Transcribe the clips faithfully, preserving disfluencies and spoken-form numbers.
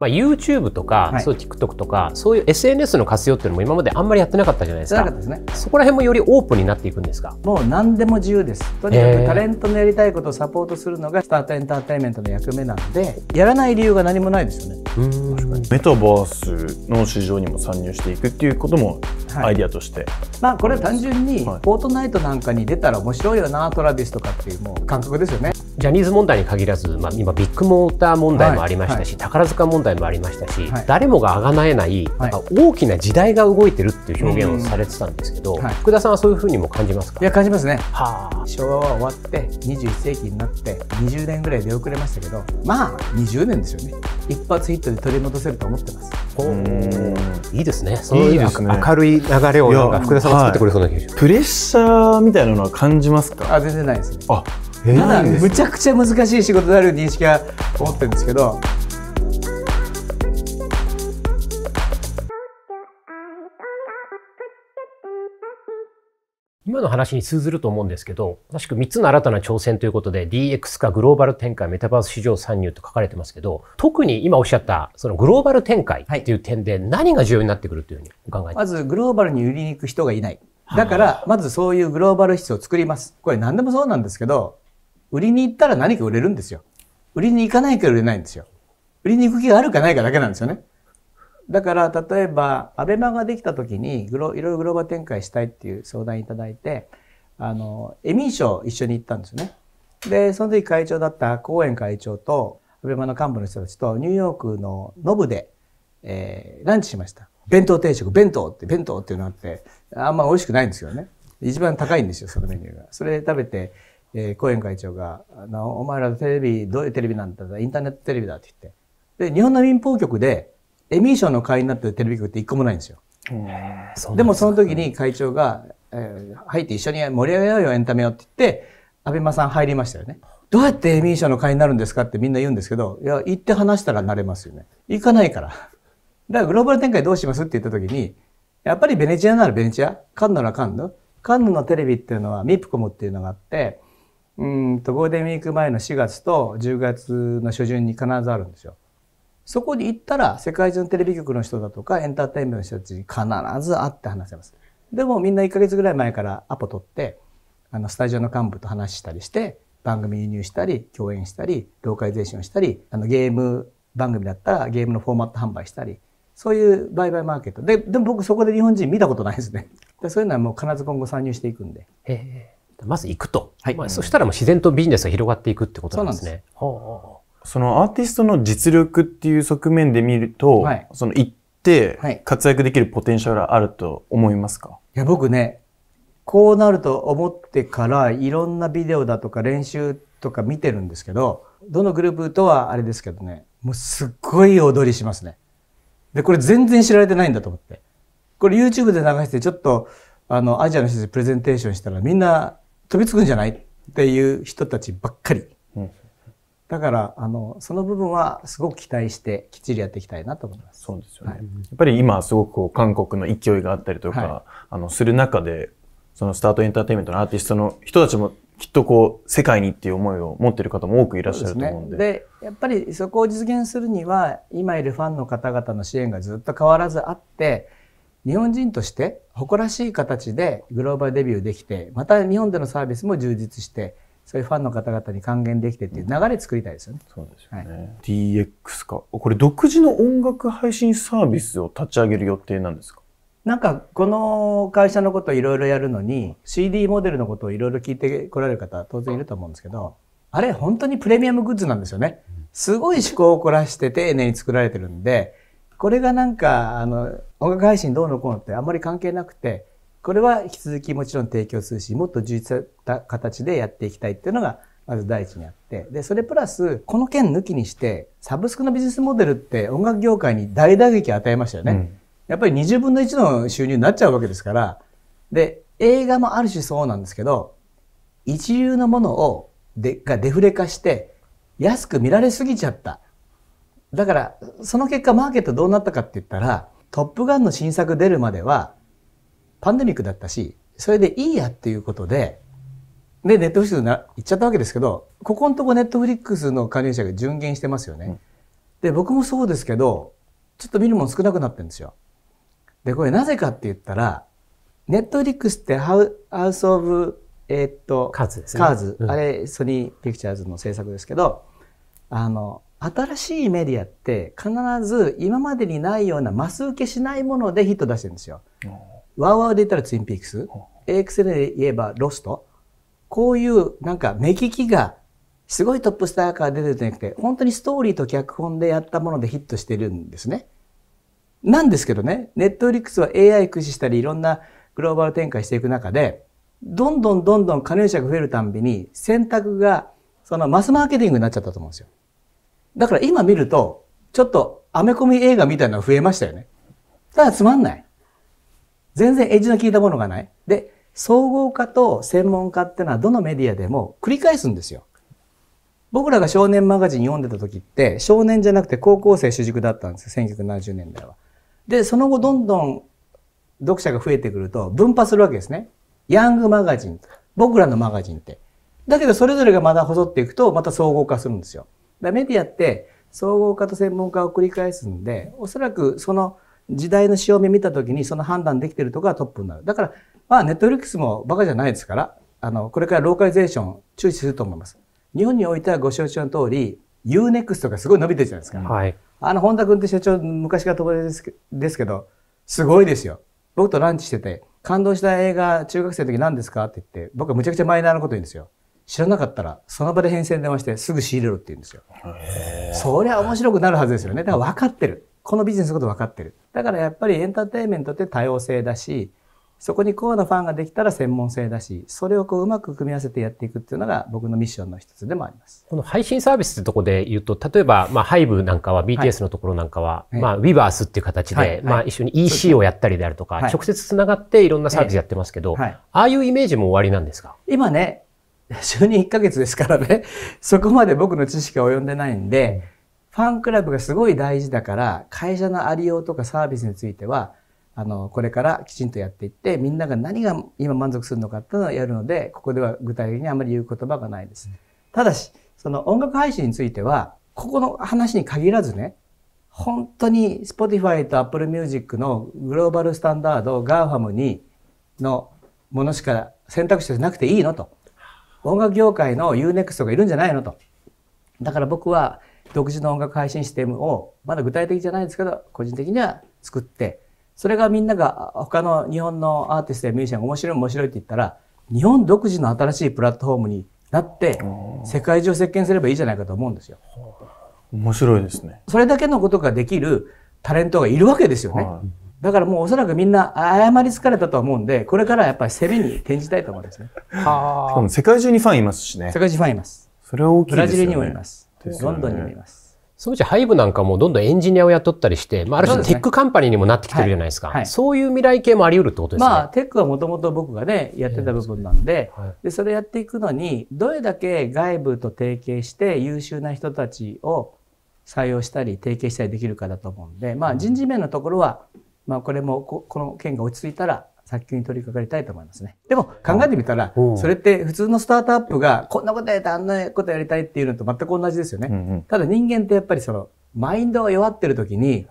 まあ、YouTube とか、はい、そう TikTok とかそういう エスエヌエス の活用っていうのも今まであんまりやってなかったじゃないですか。なかったですね。そこら辺もよりオープンになっていくんですか？もう何でも自由です。とにかくタレントのやりたいことをサポートするのがスタートエンターテインメントの役目なので、やらない理由が何もないですよね。うん、確かにメタバースの市場にも参入していくっていうこともアイディアとして、はい、まあこれは単純に、はい、フォートナイトなんかに出たら面白いよな、トラビスとかっていうもう感覚ですよね。ジャニーズ問題に限らず、まあ、今ビッグモーター問題もありましたし、はい、宝塚問題もありましたし、はい、誰もが贖えない、はい、なんか大きな時代が動いてるっていう表現をされてたんですけど、はい、福田さんはそういうふうにも感じますか？いや、感じますね。はあ、昭和は終わってにじゅういっせいきになってにじゅうねんぐらい出遅れましたけど、まあにじゅうねんですよね。一発ヒットで取り戻せると思ってます。いいですね。そういう明るい流れをなんか福田さんが作ってくれそうな気がします。プレッシャーみたいなのは感じますか？あ、全然ないですね。あ、ただむちゃくちゃ難しい仕事である認識は思ってるんですけど。今の話に通ずると思うんですけど、確かみっつの新たな挑戦ということで ディーエックス 化、グローバル展開、メタバース市場参入と書かれてますけど、特に今おっしゃったそのグローバル展開っていう点で何が重要になってくるというふうにお考えですか？まずグローバルに売りに行く人がいない。だからまずそういうグローバル質を作ります。これ何でもそうなんですけど、売りに行ったら何か売れるんですよ。売りに行かないから売れないんですよ。売りに行く気があるかないかだけなんですよね。だから例えばアベマができた時にグロいろいろグローバル展開したいっていう相談いただいて、あのエミー賞一緒に行ったんですよね。でその時会長だったコーエン会長とアベマの幹部の人たちとニューヨークのノブで、えー、ランチしました。弁当定食、弁当って弁当っていうのあってあんま美味しくないんですよね。一番高いんですよ、そのメニューが。それ食べて、えー、コーエン会長が「あのお前らテレビどういうテレビなんだ、インターネットテレビだ」って言って、で日本の民放局でエミー賞の会員になってるテレビ局って一個もないんですよ。でもその時に会長が、えー、入って一緒に盛り上げようよエンタメをって言って、アベマさん入りましたよね。どうやってエミー賞の会員になるんですかってみんな言うんですけど、いや、行って話したらなれますよね。行かないから。だからグローバル展開どうしますって言った時に、やっぱりベネチアならベネチア、カンヌならカンヌ、カンヌのテレビっていうのはミプコムっていうのがあって、うんとゴールデンウィーク前のしがつとじゅうがつの初旬に必ずあるんですよ。そこに行ったら世界中のテレビ局の人だとかエンターテインメントの人たちに必ず会って話せます。でもみんないっかげつぐらい前からアポ取って、あのスタジオの幹部と話したりして、番組輸入したり、共演したり、ローカリゼーションしたり、あのゲーム番組だったらゲームのフォーマット販売したり、そういう売買マーケット。で、でも僕そこで日本人見たことないですね。そういうのはもう必ず今後参入していくんで。へー。まず行くと。はい。まあ、そしたらもう自然とビジネスが広がっていくってことなんですね。そうなんです。はあ。そのアーティストの実力っていう側面で見ると、はい、その行って活躍できるポテンシャルあると思いますか？いや、僕ね、こうなると思ってからいろんなビデオだとか練習とか見てるんですけど、どのグループとはあれですけどね、もうすっごい踊りしますね。で、これ全然知られてないんだと思って。これ YouTube で流してちょっとあのアジアの人たちプレゼンテーションしたらみんな飛びつくんじゃないっていう人たちばっかり。うん、だからあのその部分はすごく期待してきっちりやっていきたいなと思います。そうですよね。はい、やっぱり今すごくこう韓国の勢いがあったりとか、はい、あのする中でそのスタートエンターテインメントのアーティストの人たちもきっとこう世界にっていう思いを持っている方も多くいらっしゃると思うんで。でね、でやっぱりそこを実現するには今いるファンの方々の支援がずっと変わらずあって、日本人として誇らしい形でグローバルデビューできて、また日本でのサービスも充実して。そういうファンの方々に還元できてっていう流れ作りたいですよね。そうですよね。ディーエックス 化。これ独自の音楽配信サービスを立ち上げる予定なんですか？なんかこの会社のことをいろいろやるのに シーディー モデルのことをいろいろ聞いてこられる方当然いると思うんですけど、あれ本当にプレミアムグッズなんですよね。すごい趣向を凝らして丁寧に作られてるんで、これがなんかあの音楽配信どうのこうのってあんまり関係なくて、これは引き続きもちろん提供するし、もっと充実した形でやっていきたいっていうのが、まず第一にあって。で、それプラス、この件抜きにして、サブスクのビジネスモデルって音楽業界に大打撃を与えましたよね。うん、やっぱりにじゅうぶんのいちの収入になっちゃうわけですから。で、映画もある種そうなんですけど、一流のものをで、がデフレ化して、安く見られすぎちゃった。だから、その結果マーケットどうなったかって言ったら、トップガンの新作出るまでは、パンデミックだったし、それでいいやっていうことで、で、ネットフリックスに行っちゃったわけですけど、ここのとこネットフリックスの加入者が順減してますよね。うん、で、僕もそうですけど、ちょっと見るもの少なくなってるんですよ。で、これなぜかって言ったら、ネットフリックスってハウ、ハウスオブ、えー、っと、カーズですね。カーズ。うん、あれ、ソニーピクチャーズの制作ですけど、あの、新しいメディアって必ず今までにないようなマス受けしないものでヒット出してるんですよ。うん、ワーワーで言ったらツインピークス、うん、エーエックスエル で言えばロスト。こういうなんか目利きがすごいトップスターから出てるんじゃなくて、本当にストーリーと脚本でやったものでヒットしてるんですね。なんですけどね、ネットフリックスは エーアイ 駆使したりいろんなグローバル展開していく中で、どんどんどんどん加入者が増えるたんびに選択がそのマスマーケティングになっちゃったと思うんですよ。だから今見ると、ちょっとアメコミ映画みたいなのが増えましたよね。ただつまんない。全然エッジの効いたものがない。で、総合化と専門家ってのはどのメディアでも繰り返すんですよ。僕らが少年マガジン読んでた時って、少年じゃなくて高校生主軸だったんですよ。せんきゅうひゃくななじゅうねんだいは。で、その後どんどん読者が増えてくると分派するわけですね。ヤングマガジン、僕らのマガジンって。だけどそれぞれがまだ細っていくとまた総合化するんですよ。だからメディアって総合化と専門化を繰り返すんで、おそらくその時代の潮目見たときにその判断できてるとこがトップになる。だから、まあネットフリックスもバカじゃないですから、あの、これからローカリゼーション注視すると思います。日本においてはご承知の通り、ユーネクスト がすごい伸びてるじゃないですか。はい。あの、本田君って社長、昔から友達ですけど、すごいですよ。僕とランチしてて、感動した映画、中学生の時何ですかって言って、僕はむちゃくちゃマイナーなこと言うんですよ。知らなかったら、その場で編成に電話して、すぐ仕入れろって言うんですよ。そりゃ面白くなるはずですよね。だから分かってる。このビジネスのこと分かってる。だからやっぱりエンターテインメントって多様性だし、そこにコアなファンができたら専門性だし、それをこううまく組み合わせてやっていくっていうのが僕のミッションの一つでもあります。この配信サービスってとこで言うと、例えば、まあ、ハイブなんかは ビーティーエス のところなんかは、はい、まあ、ウィバースっていう形で、はい、まあ、一緒に イーシー をやったりであるとか、はい、直接つながっていろんなサービスやってますけど、はいはい、ああいうイメージも終わりなんですか？今ね、就任いっかげつですからね、そこまで僕の知識は及んでないんで、うん、ファンクラブがすごい大事だから、会社のありようとかサービスについては、あの、これからきちんとやっていって、みんなが何が今満足するのかっていうのをやるので、ここでは具体的にあまり言う言葉がないです。うん、ただし、その音楽配信については、ここの話に限らずね、本当に スポティファイ と アップルミュージック のグローバルスタンダード、ガーファム にのものしか選択肢じゃなくていいのと。音楽業界の ユーネクスト がいるんじゃないのと。だから僕は独自の音楽配信システムを、まだ具体的じゃないですけど、個人的には作って、それがみんなが他の日本のアーティストやミュージシャンが面白い面白いって言ったら、日本独自の新しいプラットフォームになって、世界中を席巻すればいいじゃないかと思うんですよ。面白いですね。それだけのことができるタレントがいるわけですよね。だからもうおそらくみんな誤り疲れたと思うんで、これからやっぱり攻めに転じたいと思うんですね。はあ。世界中にファンいますしね。世界中にファンいます。それは大きいですよね。ブラジルにもいます。ロンドンにもいます。そのうちハイブなんかもどんどんエンジニアを雇ったりして、まあある種テックカンパニーにもなってきてるじゃないですか。そういう未来系もあり得るってことですね。まあテックはもともと僕がね、やってた部分なんで、で、それやっていくのに、どれだけ外部と提携して優秀な人たちを採用したり、提携したりできるかだと思うんで、まあ人事面のところは、まあこれも こ, この件が落ち着いたら早急に取り掛かりたいと思いますね。でも考えてみたら、それって普通のスタートアップがこんなことやりたい、あんなことやりたいっていうのと全く同じですよね。うんうん、ただ人間ってやっぱりそのマインドが弱ってる時に、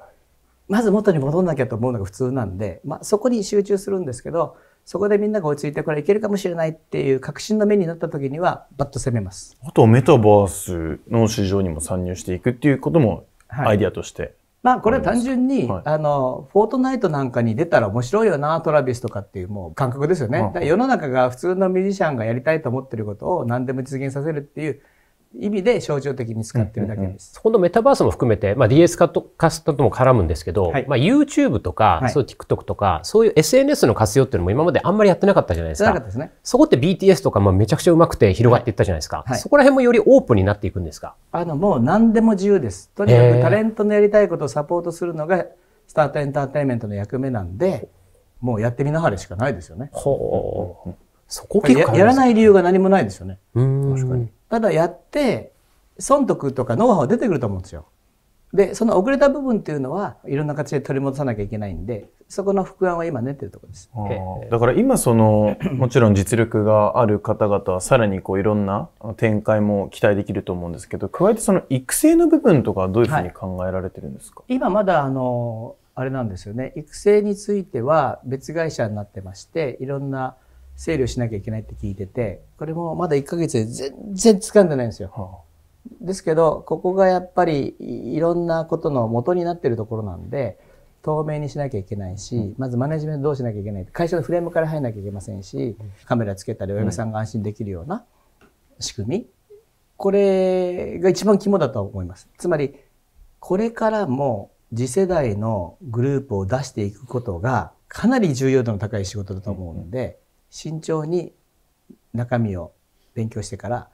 まず元に戻んなきゃと思うのが普通なんで、まあそこに集中するんですけど、そこでみんなが落ち着いてこれいけるかもしれないっていう確信の目になった時にはバッと攻めます。あとメタバースの市場にも参入していくっていうこともアイディアとして。はい、まあこれは単純に、はい、あの、フォートナイトなんかに出たら面白いよな、トラビスとかっていうもう感覚ですよね。だ世の中が普通のミュージシャンがやりたいと思ってることを何でも実現させるっていう意味で象徴的に使ってるだけです。そこのメタバースも含めて、まあ ディーエス 化とも絡むんですけど、はい、まあ ユーチューブ とか、はい、そういう ティックトック とか、そういう エスエヌエス の活用っていうのも今まであんまりやってなかったじゃないですか。なかったですね。そこって ビーティーエス とかまあめちゃくちゃうまくて広がっていったじゃないですか。はいはい、そこら辺もよりオープンになっていくんですか？あの、もう何でも自由です。とにかくタレントのやりたいことをサポートするのが、スタートエンターテインメントの役目なんで、もうやってみなはれしかないですよね。ほう。そこ結構や。やらない理由が何もないですよね。確かに。ただやって、損得とかノウハウは出てくると思うんですよ。で、その遅れた部分っていうのは、いろんな形で取り戻さなきゃいけないんで、そこの復案は今練ってるところです。だから今そのもちろん実力がある方々はさらにこういろんな展開も期待できると思うんですけど、加えてその育成の部分とかはどういうふうに考えられてるんですか？はい、今まだあのあれなんですよね。育成については別会社になってまして、いろんな整理をしなきゃいけないって聞いてて、これもまだいっかげつで全然掴んでないんですよ。はあ、ですけど、ここがやっぱりいろんなことの元になっているところなんで、透明にしなきゃいけないし、うん、まずマネジメントどうしなきゃいけない、会社のフレームから入らなきゃいけませんし、カメラつけたり親御さんが安心できるような仕組み、うん、これが一番肝だと思います。つまり、これからも次世代のグループを出していくことがかなり重要度の高い仕事だと思うので、うん、慎重に中身を勉強してから、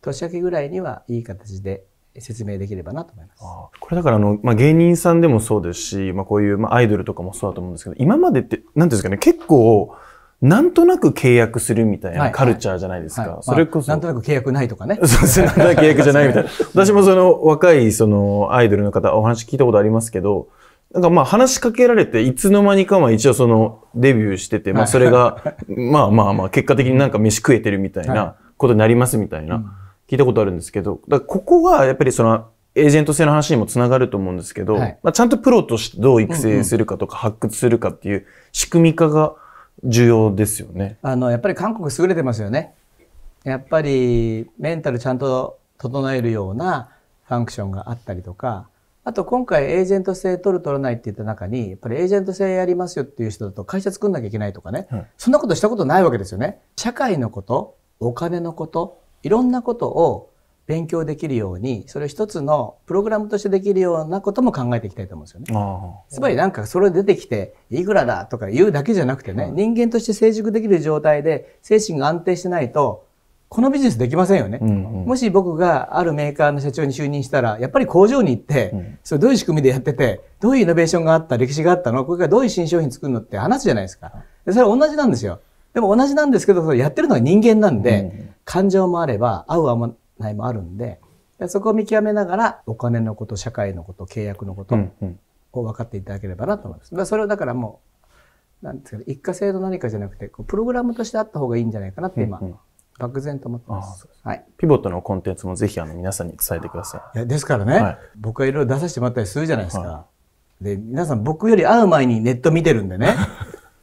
年明けぐらいにはいい形で説明できればなと思います。ああ、これだからあの、まあ、芸人さんでもそうですし、まあ、こういう、まあ、アイドルとかもそうだと思うんですけど、今までって何ていうんですかね、結構なんとなく契約するみたいなカルチャーじゃないですか。それこそ、まあ、なんとなく契約ないとかね。そうですね、なんとなく契約じゃないみたいな。私もその若いそのアイドルの方お話聞いたことありますけど、なんかまあ話しかけられて、いつの間にかまあ一応そのデビューしてて、まあそれがまあまあまあ結果的になんか飯食えてるみたいなことになりますみたいな。はい、うん、聞いたことあるんですけど、だここはやっぱりそのエージェント制の話にもつながると思うんですけど、はい、まあちゃんとプロとしてどう育成するかとか発掘するかっていう仕組み化が重要ですよね。あのやっぱり韓国優れてますよね。やっぱりメンタルちゃんと整えるようなファンクションがあったりとか、あと今回エージェント制取る取らないって言った中に、やっぱりエージェント制やりますよっていう人だと会社作んなきゃいけないとかね、うん、そんなことしたことないわけですよね。社会のこと、お金のこと、いろんなことを勉強できるように、それを一つのプログラムとしてできるようなことも考えていきたいと思うんですよね。つまりなんかそれ出てきていくらだとか言うだけじゃなくてね、うん、人間として成熟できる状態で精神が安定してないと、このビジネスできませんよね。うんうん、もし僕があるメーカーの社長に就任したら、やっぱり工場に行って、うん、それどういう仕組みでやってて、どういうイノベーションがあった、歴史があったの、これからどういう新商品作るのって話じゃないですか。でそれは同じなんですよ。でも同じなんですけど、やってるのは人間なんで、うん、感情もあれば、合う合わないもあるんで、そこを見極めながら、お金のこと、社会のこと、契約のことを分かっていただければなと思います。うんうん、それをだからもう、なんですかね、一過性の何かじゃなくて、プログラムとしてあった方がいいんじゃないかなって今、うんうん、漠然と思ってます。はい。ピボットのコンテンツもぜひあの皆さんに伝えてください。いや、ですからね、はい、僕はいろいろ出させてもらったりするじゃないですか。はい、で、皆さん僕より会う前にネット見てるんでね。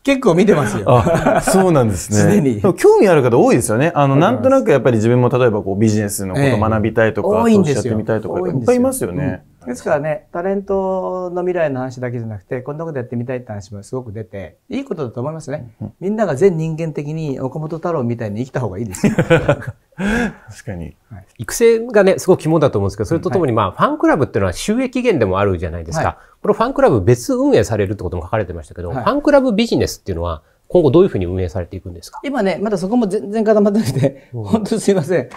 結構見てますよ。あ、そうなんですね。すでに。興味ある方多いですよね。あの、なんとなくやっぱり自分も例えばこうビジネスのことを学びたいとか、ええ、投資やってみたいとか、いっぱいいますよね。うん、ですからね、タレントの未来の話だけじゃなくて、こんなことやってみたいって話もすごく出て、いいことだと思いますね。うん、みんなが全人間的に岡本太郎みたいに生きた方がいいですよ。確かに。はい、育成がね、すごく肝だと思うんですけど、それとともに、まあ、ファンクラブっていうのは収益源でもあるじゃないですか。はい、これファンクラブ別運営されるってことも書かれてましたけど、はい、ファンクラブビジネスっていうのは、今後どういうふうに運営されていくんですか？今ね、まだそこも全然固まってなくて、本当にすいません。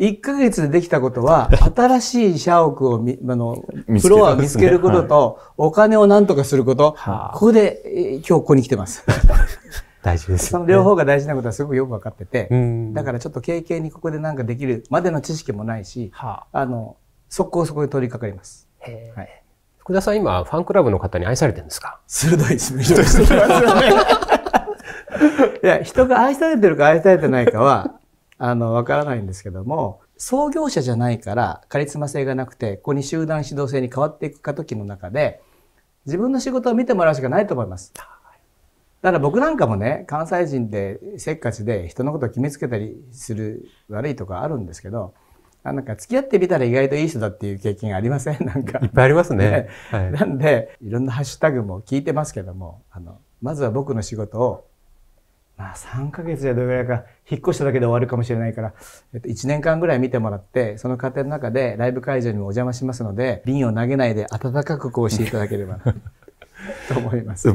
いっかげつでできたことは、新しい社屋をみ、あの、フロアを見つけることと、お金を何とかすること、はい、ここで、えー、今日ここに来てます。大事です、ね。その両方が大事なことはすごくよく分かってて、だからちょっと経験にここで何かできるまでの知識もないし、はあ、あの、速攻そこで取り掛かります。はい、福田さん、今、ファンクラブの方に愛されてるんですか？鋭いですね。いや、人が愛されてるか愛されてないかは、あの、わからないんですけども、創業者じゃないからカリスマ性がなくて、ここに集団指導性に変わっていく過渡期の中で、自分の仕事を見てもらうしかないと思います。だから僕なんかもね、関西人でせっかちで人のことを決めつけたりする悪いとかあるんですけど、あなんか付き合ってみたら意外といい人だっていう経験ありません？なんか。いっぱいありますね。はい、なんで、いろんなハッシュタグも聞いてますけども、あの、まずは僕の仕事を、まあさんかげつじゃどれぐらいか、引っ越しただけで終わるかもしれないから、えっと、いちねんかんぐらい見てもらって、その過程の中でライブ会場にもお邪魔しますので、瓶を投げないで温かくこうしていただければな、と思います。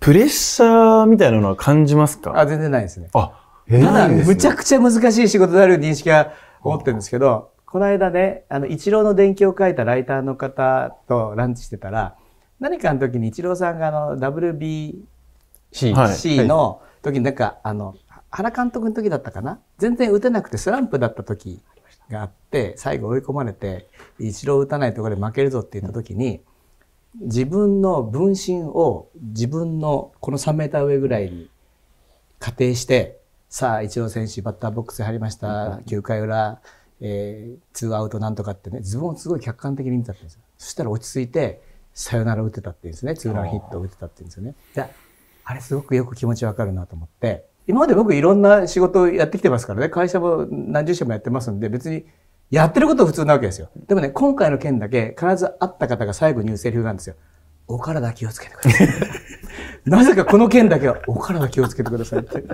プレッシャーみたいなのは感じますか？あ、全然ないですね。あ、ただ、むちゃくちゃ難しい仕事である認識は思ってるんですけど、この間ね、あの、イチローの伝記を書いたライターの方とランチしてたら、何かの時にイチローさんがあの、ダブリュービーシー の、時になんか、あの、原監督の時だったかな？全然打てなくてスランプだった時があって、最後追い込まれて、一郎打たないところで負けるぞって言った時に、自分の分身を自分のこのさんメーター上ぐらいに仮定して、さあ、イチロー選手バッターボックス入りました。きゅうかいうら、えー、ツーアウトなんとかってね、自分をすごい客観的に見てたって言うんですよ。そしたら落ち着いて、サヨナラ打てたって言うんですね。ツーランヒット打てたって言うんですよね。じゃあ、あれすごくよく気持ちわかるなと思って、今まで僕いろんな仕事をやってきてますからね、会社も何十社もやってますんで、別にやってることは普通なわけですよ。でもね、今回の件だけ必ず会った方が最後に言うセリフなんですよ。お体気をつけてください。なぜかこの件だけはお体気をつけてくださいって。い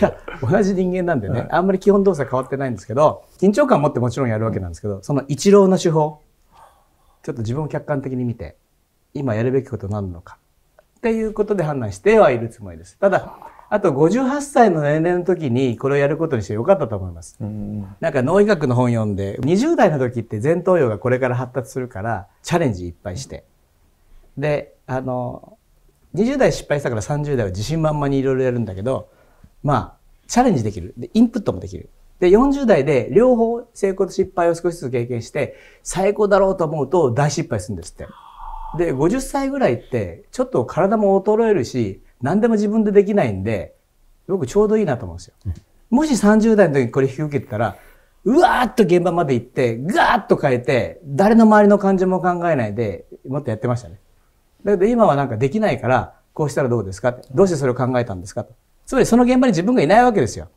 や、同じ人間なんでね、あんまり基本動作変わってないんですけど、緊張感を持ってもちろんやるわけなんですけど、その一郎の手法、ちょっと自分を客観的に見て、今やるべきこと何なのか、っていうことで判断してはいるつもりです。ただ、あとごじゅうはっさいの年齢の時にこれをやることにしてよかったと思います。うんなんか脳医学の本読んで、にじゅうだいの時って前頭葉がこれから発達するからチャレンジいっぱいして。で、あの、にじゅうだい失敗したからさんじゅうだいは自信満々にいろいろやるんだけど、まあ、チャレンジできる。で、インプットもできる。で、よんじゅうだいで両方成功と失敗を少しずつ経験して、最高だろうと思うと大失敗するんですって。で、ごじゅっさいぐらいってちょっと体も衰えるし、何でも自分でできないんで、僕ちょうどいいなと思うんですよ。もしさんじゅうだいの時にこれ引き受けてたら、うわーっと現場まで行って、ガーッと変えて、誰の周りの感情も考えないで、もっとやってましたね。だけど今はなんかできないから、こうしたらどうですかって。どうしてそれを考えたんですかと。つまりその現場に自分がいないわけですよ。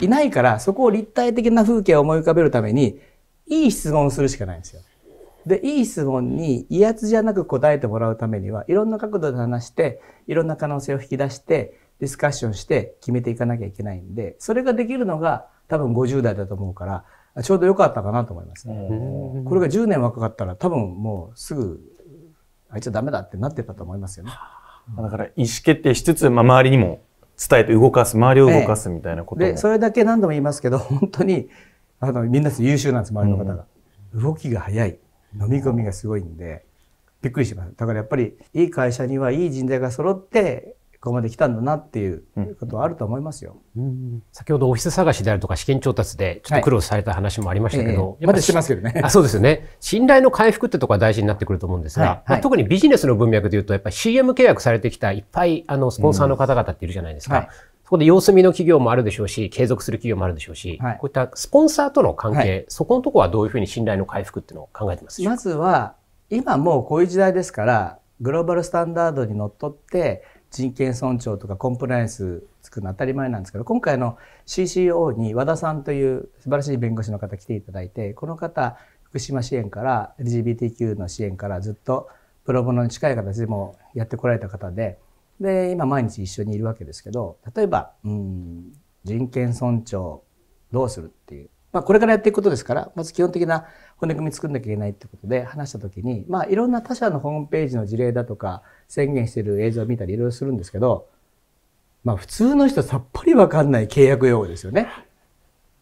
いないから、そこを立体的な風景を思い浮かべるために、いい質問をするしかないんですよ。で、いい質問に威圧じゃなく答えてもらうためには、いろんな角度で話して、いろんな可能性を引き出して、ディスカッションして決めていかなきゃいけないんで、それができるのが多分ごじゅうだいだと思うから、ちょうど良かったかなと思いますね。これがじゅうねん若かったら多分もうすぐ、あいつはダメだってなってたと思いますよね。だから意思決定しつつ、まあ、周りにも伝えて動かす、周りを動かすみたいなことも、ええ、で、それだけ何度も言いますけど、本当に、あの、みんな優秀なんです、周りの方が。うん、動きが早い。飲み込みがすごいんで、びっくりします。だからやっぱり、いい会社にはいい人材が揃って、ここまで来たんだなっていうことはあると思いますよ。うんうん、先ほどオフィス探しであるとか資金調達でちょっと苦労された話もありましたけど。まだしてますけどね。あ、そうですよね。信頼の回復ってところが大事になってくると思うんですが、はいはい、まあ、特にビジネスの文脈で言うと、やっぱり シーエム 契約されてきたいっぱいあのスポンサーの方々っているじゃないですか。うんはい、そこで様子見の企業もあるでしょうし、継続する企業もあるでしょうし、はい、こういったスポンサーとの関係、はい、そこのところはどういうふうに信頼の回復っていうのを考えてますでしょうか。まずは、今もうこういう時代ですから、グローバルスタンダードにのっとって、人権尊重とかコンプライアンス作るの当たり前なんですけど、今回の シーシーオー に和田さんという素晴らしい弁護士の方来ていただいて、この方、福島支援から エルジービーティーキュー の支援からずっとプロボノに近い形でもやってこられた方で、で、今毎日一緒にいるわけですけど、例えば、うん、人権尊重どうするっていう、まあこれからやっていくことですから、まず基本的な骨組み作んなきゃいけないってことで話したときに、まあいろんな他社のホームページの事例だとか、宣言してる映像を見たりいろいろするんですけど、まあ普通の人さっぱりわかんない契約用語ですよね。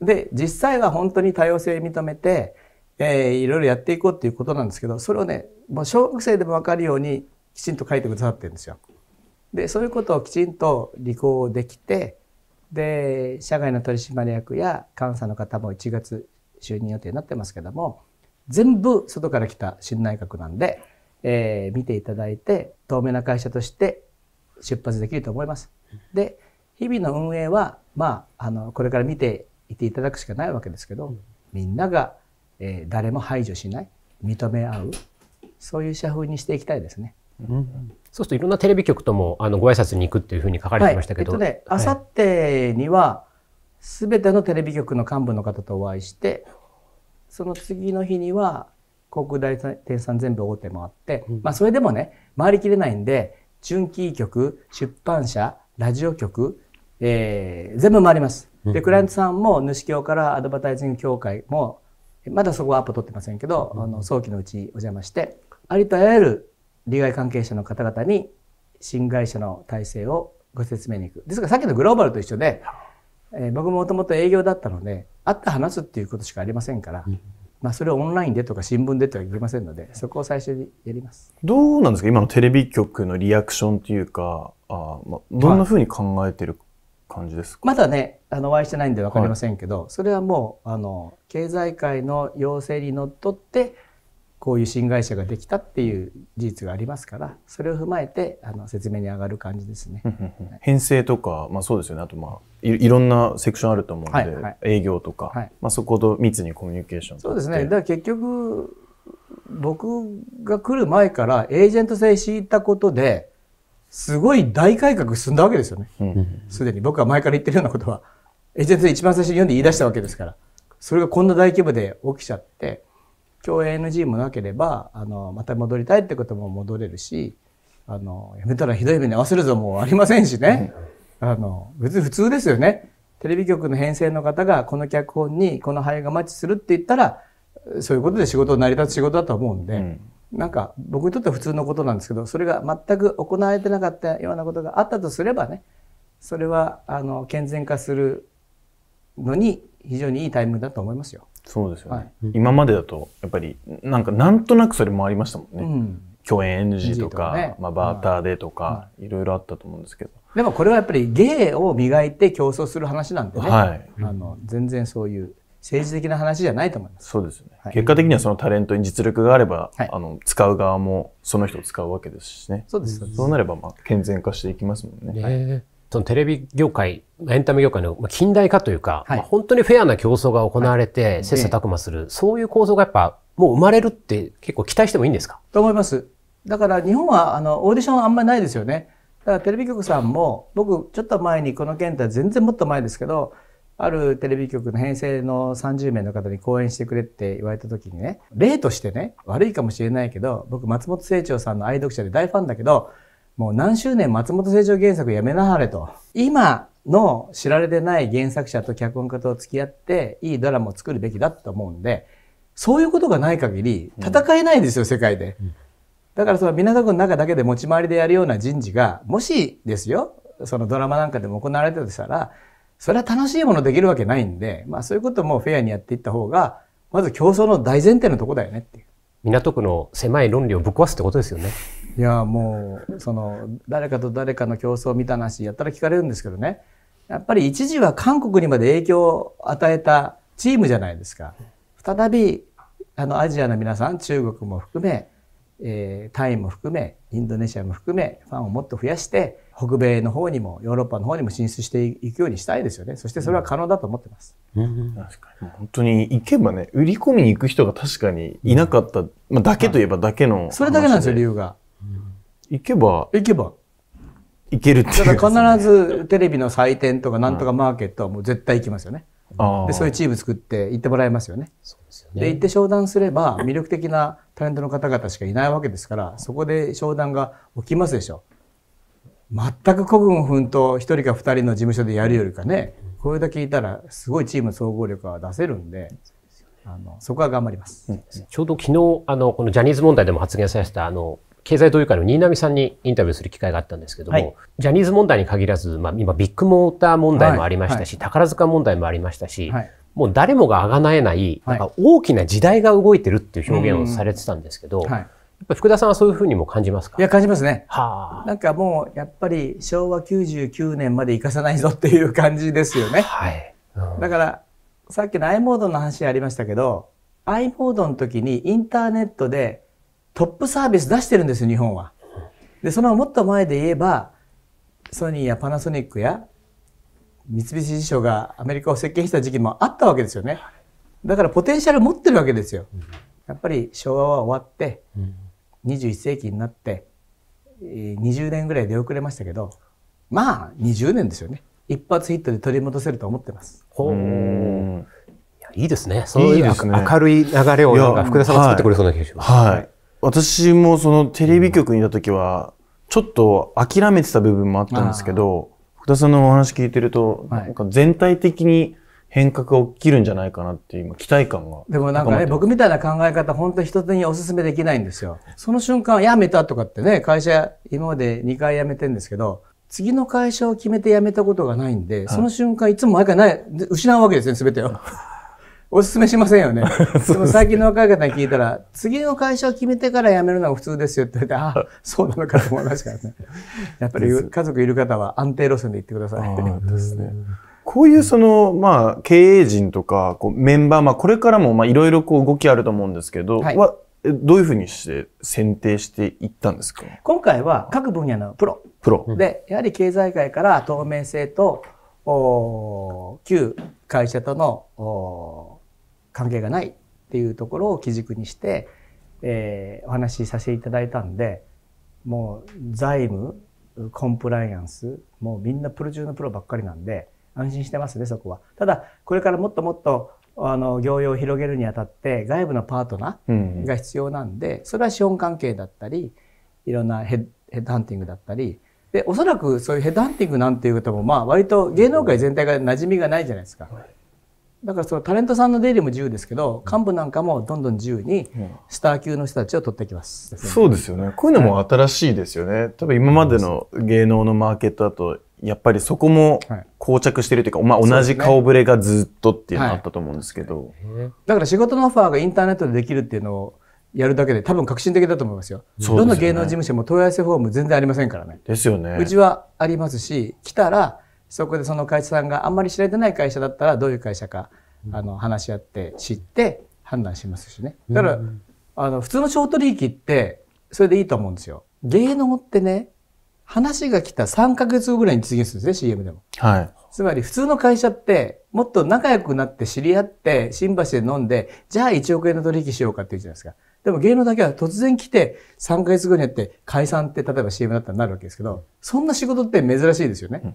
で、実際は本当に多様性認めて、えー、いろいろやっていこうっていうことなんですけど、それをね、もう小学生でもわかるようにきちんと書いてくださってるんですよ。で、そういうことをきちんと履行できて、で、社外の取締役や監査の方もいちがつ就任予定になってますけども、全部外から来た新内閣なんで、えー、見ていただいて、透明な会社として出発できると思います。で、日々の運営は、まあ、あの、これから見ていていただくしかないわけですけど、みんなが、えー、誰も排除しない、認め合う、そういう社風にしていきたいですね。うん、そうするといろんなテレビ局ともあのご挨拶に行くっていうふうに書かれてましたけど、はい、えっとね、あさってには全てのテレビ局の幹部の方とお会いして、その次の日には航空代理店全部大手もあって、うん、まあそれでもね、回りきれないんで、準キー局、出版社、ラジオ局、えー、全部回ります。で、クライアントさんも主協からアドバタイジング協会も、まだそこはアポ取ってませんけど、うん、あの早期のうちお邪魔して、ありとあらゆる利害関係者の方々に新会社の体制をご説明に行く。ですからさっきのグローバルと一緒で、えー、僕もともと営業だったので、会って話すっていうことしかありませんから、うん、まあそれをオンラインでとか新聞でとは言いませんので、そこを最初にやります。どうなんですか今のテレビ局のリアクションというか、あ、まあ、どんなふうに考えてる感じですか、はい、まだね、あの、お会いしてないんでわかりませんけど、はい、それはもう、あの、経済界の要請にのっとって、こういう新会社ができたっていう事実がありますから、それを踏まえてあの説明に上がる感じですね。編成とか、まあ、そうですよね。あと、まあ、い, いろんなセクションあると思うので、はいはい、営業とか、はい、まあ、そこと密にコミュニケーション。そうですね。だから結局僕が来る前からエージェント制敷いたことですごい大改革進んだわけですよね。すでに僕は前から言ってるようなことはエージェント制一番最初に読んで言い出したわけですから、それがこんな大規模で起きちゃって、今日 エーエヌジー もなければあのまた戻りたいってことも戻れるし、あのやめたらひどい目に遭わせるぞもありませんしね、あの別に普通ですよね。テレビ局の編成の方がこの脚本にこの俳優がマッチするって言ったら、そういうことで仕事を成り立つ仕事だと思うんで、うん、なんか僕にとっては普通のことなんですけど、それが全く行われてなかったようなことがあったとすればね、それはあの健全化するのに非常にいいタイミングだと思いますよ。そうですよね。はい、今までだとやっぱりなんかなんとなくそれもありましたもんね。うん、共演 エヌジー とか、ね、まあバーターでとか、うん、いろいろあったと思うんですけど。でもこれはやっぱり芸を磨いて競争する話なんでね。はい、あの全然そういう政治的な話じゃないと思います。そうですよね。はい、結果的にはそのタレントに実力があれば、はい、あの使う側もその人を使うわけですしね。そうです。そうなればまあ健全化していきますもんね。はい、そのテレビ業界、エンタメ業界の近代化というか、はい、まあ本当にフェアな競争が行われて、切磋琢磨する、はい、そういう構造がやっぱ、もう生まれるって結構期待してもいいんですか？と思います。だから日本はあのオーディションあんまりないですよね。だからテレビ局さんも、僕ちょっと前にこの件って全然もっと前ですけど、あるテレビ局の編成のさんじゅうめいの方に講演してくれって言われた時にね、例としてね、悪いかもしれないけど、僕松本清張さんの愛読者で大ファンだけど、もう何周年松本清張原作やめなはれと。今の知られてない原作者と脚本家と付き合っていいドラマを作るべきだと思うんで、そういうことがない限り戦えないんですよ、うん、世界で。うん、だからその港区の中だけで持ち回りでやるような人事が、もしですよ、そのドラマなんかでも行われたとしたら、それは楽しいものできるわけないんで、まあそういうこともフェアにやっていった方が、まず競争の大前提のとこだよねっていう。港区の狭い論理をぶっ壊すってことですよね。いやもうその誰かと誰かの競争みたいな話やったら聞かれるんですけどね、やっぱり一時は韓国にまで影響を与えたチームじゃないですか。再びあのアジアの皆さん、中国も含め、えー、タイも含めインドネシアも含めファンをもっと増やして北米の方にもヨーロッパの方にも進出していくようにしたいですよね。そしてそれは可能だと思ってます。うん、確かに本当に行けばね、売り込みに行く人が確かにいなかった、まあ、だけといえばだけの、はい、それだけなんですよ理由が。行けば行けば行けるっていう、ね、だから必ずテレビの祭典とかなんとかマーケットはもう絶対行きますよね。うん、でそういうチーム作って行ってもらえますよね。そうですよね。で行って商談すれば魅力的なタレントの方々しかいないわけですから、そこで商談が起きますでしょ。全く孤軍奮闘ひとりかふたりの事務所でやるよりかね、これだけいたらすごいチーム総合力は出せるんで。あのそこは頑張ります。うん、ちょうど昨日あのこのジャニーズ問題でも発言されてたあの経済同友会の新浪さんにインタビューする機会があったんですけども、はい、ジャニーズ問題に限らず、まあ、今ビッグモーター問題もありましたし、はいはい、宝塚問題もありましたし、はい、もう誰もがあがなえない、はい、なんか大きな時代が動いてるっていう表現をされてたんですけど、はい、やっぱ福田さんはそういうふうにも感じますか？いや感じますね。はあ、なんかもうやっぱりしょうわきゅうじゅうきゅうねんまで生かさないぞっていう感じですよね。はい、うん、だからさっきの i モードの話ありましたけど、 i モードの時にインターネットでトップサービス出してるんですよ日本は。でそのもっと前で言えばソニーやパナソニックや三菱地所がアメリカを席巻した時期もあったわけですよね。だからポテンシャル持ってるわけですよ。やっぱり昭和は終わってにじゅういっせいきになってにじゅうねんぐらい出遅れましたけど、まあにじゅうねんですよね。一発ヒットで取り戻せると思ってます。ほー。いいですね。そういう明るい流れをなんか福田さんが作ってくれそうな気がします。はい。私もそのテレビ局にいた時はちょっと諦めてた部分もあったんですけど、福田さんのお話聞いてるとなんか全体的に変革が起きるんじゃないかなっていう期待感が。でもなんかね、僕みたいな考え方本当人にお勧めできないんですよ。その瞬間辞めたとかってね、会社今までにかい辞めてるんですけど、次の会社を決めて辞めたことがないんで、その瞬間いつも毎回ない失うわけですね、全てを。おすすめしませんよね。でも最近の若い方に聞いたら、次の会社を決めてから辞めるのが普通ですよって言って、ああ、そうなのかと思いますからね。やっぱり家族いる方は安定路線で行ってください。ですね。こういうその、まあ、経営陣とか、こうメンバー、まあ、これからも、まあ、いろいろこう動きあると思うんですけど、はい、はどういうふうにして選定していったんですか？今回は各分野のプロ。プロ。で、やはり経済界から透明性と、お旧会社とのお関係がないっていうところを基軸にして、えー、お話しさせていただいたんで、もう財務、コンプライアンス、もうみんなプロ中のプロばっかりなんで、安心してますね、そこは。ただ、これからもっともっと、あの、業用を広げるにあたって、外部のパートナーが必要なんで、それは資本関係だったり、いろんなヘッヘッドハンティングだったり、で、おそらくそういうヘッドハンティングなんていうことも、まあ、割と芸能界全体が馴染みがないじゃないですか。だから、そのタレントさんの出入りも自由ですけど、幹部なんかもどんどん自由に、スター級の人たちを取ってきます。そうですよね。こういうのも新しいですよね。多分今までの芸能のマーケットだと、やっぱりそこも膠着してるというか、はい、まあ同じ顔ぶれがずっとっていうのがあったと思うんですけど、はい、だから仕事のオファーがインターネットでできるっていうのをやるだけで多分革新的だと思いますよ。そうですよね。どの芸能事務所も問い合わせフォーム全然ありませんからね。ですよね。うちはありますし、来たらそこでその会社さんがあんまり知られてない会社だったらどういう会社か、うん、あの話し合って知って判断しますしね。だから、うん、あの普通の商取引ってそれでいいと思うんですよ。芸能ってね、話が来たさんかげつごぐらいに実現するんですね、シーエム でも。はい。つまり普通の会社って、もっと仲良くなって知り合って、新橋で飲んで、じゃあいちおくえんの取引しようかって言うじゃないですか。でも芸能だけは突然来て、さんかげつごにやって解散って例えば シーエム だったらなるわけですけど、そんな仕事って珍しいですよね。うん、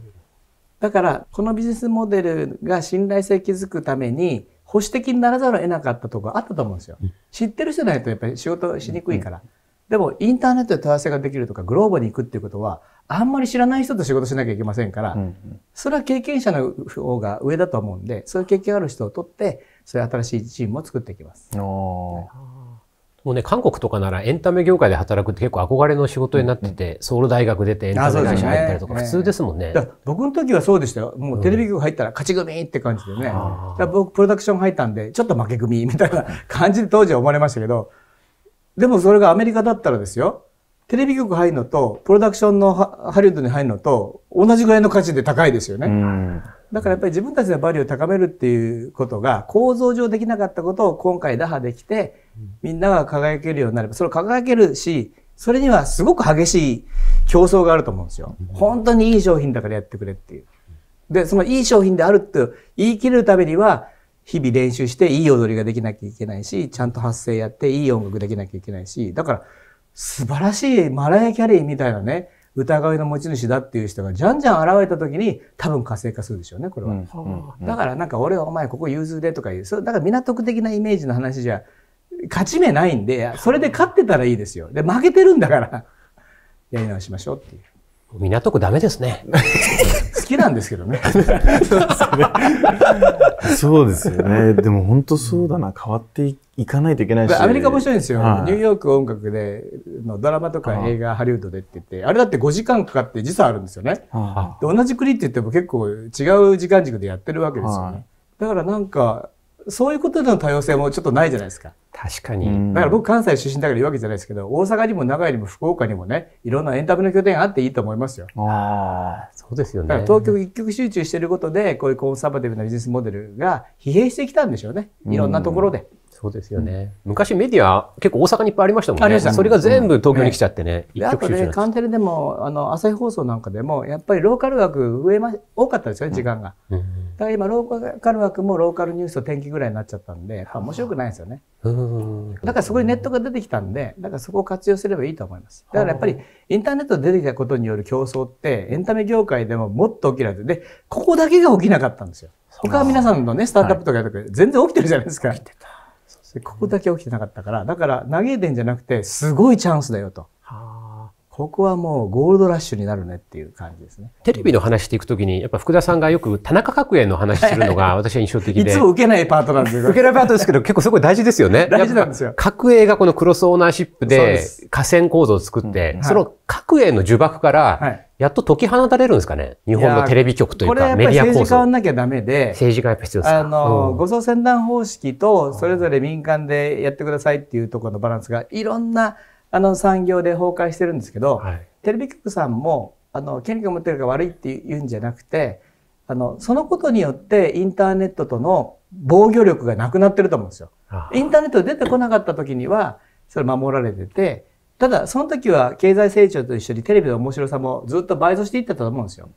だから、このビジネスモデルが信頼性築くために、保守的にならざるを得なかったところがあったと思うんですよ。うん、知ってる人じゃないとやっぱり仕事しにくいから。うんうん、でも、インターネットで問い合わせができるとか、グローバルに行くっていうことは、あんまり知らない人と仕事しなきゃいけませんから、うんうん、それは経験者の方が上だと思うんで、そういう経験ある人を取って、そういう新しいチームを作っていきます。もうね、韓国とかならエンタメ業界で働くって結構憧れの仕事になってて、うんうん、ソウル大学出てエンタメ会社入ったりとか、普通ですもんね。だから僕の時はそうでしたよ。もうテレビ局入ったら勝ち組って感じでね。うん、だから僕、プロダクション入ったんで、ちょっと負け組みたいな感じで当時は思われましたけど、でもそれがアメリカだったらですよ、テレビ局入るのと、プロダクションのハリウッドに入るのと、同じぐらいの価値で高いですよね。だからやっぱり自分たちのバリューを高めるっていうことが、構造上できなかったことを今回打破できて、みんなが輝けるようになれば、それを輝けるし、それにはすごく激しい競争があると思うんですよ。本当にいい商品だからやってくれっていう。で、そのいい商品であるって言い切れるためには、日々練習していい踊りができなきゃいけないし、ちゃんと発声やっていい音楽できなきゃいけないし、だから素晴らしいマライア・キャリーみたいなね、歌声の持ち主だっていう人がじゃんじゃん現れた時に多分活性化するでしょうね、これは。うん、だからなんか俺はお前ここ融通でとか言う。それだから港区的なイメージの話じゃ勝ち目ないんで、それで勝ってたらいいですよ。で、負けてるんだから、やり直しましょうっていう。港区ダメですね。好きなんですけどね。そうですよね。でも本当そうだな。変わっていかないといけないし。アメリカ面白いんですよ。はい、ニューヨーク音楽でのドラマとか映画、ハリウッドでって言って、あれだってごじかんかかって時差あるんですよね。で同じ国って言っても結構違う時間軸でやってるわけですよね。だからなんか、そういうことでの多様性もちょっとないじゃないですか。確かに。だから僕関西出身だから言うわけじゃないですけど、大阪にも長井にも福岡にもね、いろんなエンタメの拠点があっていいと思いますよ。ああ、そうですよね。だから東京一極集中していることで、こういうコンサバティブなビジネスモデルが疲弊してきたんでしょうね。いろんなところで。そうですよね。昔メディア結構大阪にいっぱいありましたもんね。ありました。それが全部東京に来ちゃってね。あとね、カンテレでも、あの、朝日放送なんかでも、やっぱりローカル枠増えま、多かったですよね、時間が。だから今、ローカル枠もローカルニュースと天気ぐらいになっちゃったんで、やっぱ面白くないんですよね。だからそこにネットが出てきたんで、だからそこを活用すればいいと思います。だからやっぱり、インターネットで出てきたことによる競争って、エンタメ業界でももっと起きられて、で、ここだけが起きなかったんですよ。他は皆さんのね、スタートアップとかやるとか、全然起きてるじゃないですか。起きてた。ここだけ起きてなかったから、だから嘆いてんじゃなくて、すごいチャンスだよと。はあ、ここはもうゴールドラッシュになるねっていう感じですね。テレビの話していくときに、やっぱ福田さんがよく田中角栄の話するのが私は印象的で。いつも受けないパートなんですよ。受けないパートですけど、結構すごい大事ですよね。大事なんですよ。角栄がこのクロスオーナーシップで河川構造を作って、その角栄の呪縛から、やっと解き放たれるんですかね。日本のテレビ局というか、メディア構造。これやっぱり政治家はなきゃダメで。政治家はやっぱ必要ですか。あの、護送船団方式と、それぞれ民間でやってくださいっていうところのバランスが、いろんな、あの、産業で崩壊してるんですけど、はい、テレビ局さんも、あの、権力を持ってるから悪いって言うんじゃなくて、あの、そのことによって、インターネットとの防御力がなくなってると思うんですよ。インターネット出てこなかった時には、それ守られてて、ただその時は経済成長と一緒にテレビの面白さもずっと倍増していったと思うんですよ。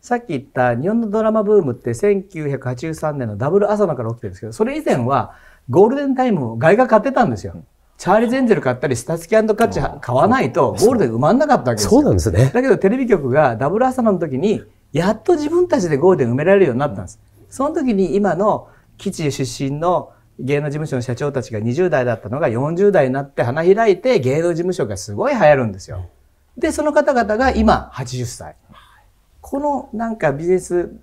さっき言った日本のドラマブームってせんきゅうひゃくはちじゅうさんねんのダブル朝のから起きてるんですけど、それ以前はゴールデンタイムを外貨買ってたんですよ。チャーリー・ゼンゼル買ったりスタスキ&カッチ買わないとゴールデン埋まんなかったわけですよ。そうなんですね。だけどテレビ局がダブル朝の時にやっと自分たちでゴールデン埋められるようになったんです。その時に今の基地出身の芸能事務所の社長たちがにじゅうだいだったのがよんじゅうだいになって花開いて芸能事務所がすごい流行るんですよ。で、その方々が今はちじゅっさい。このなんかビジネス、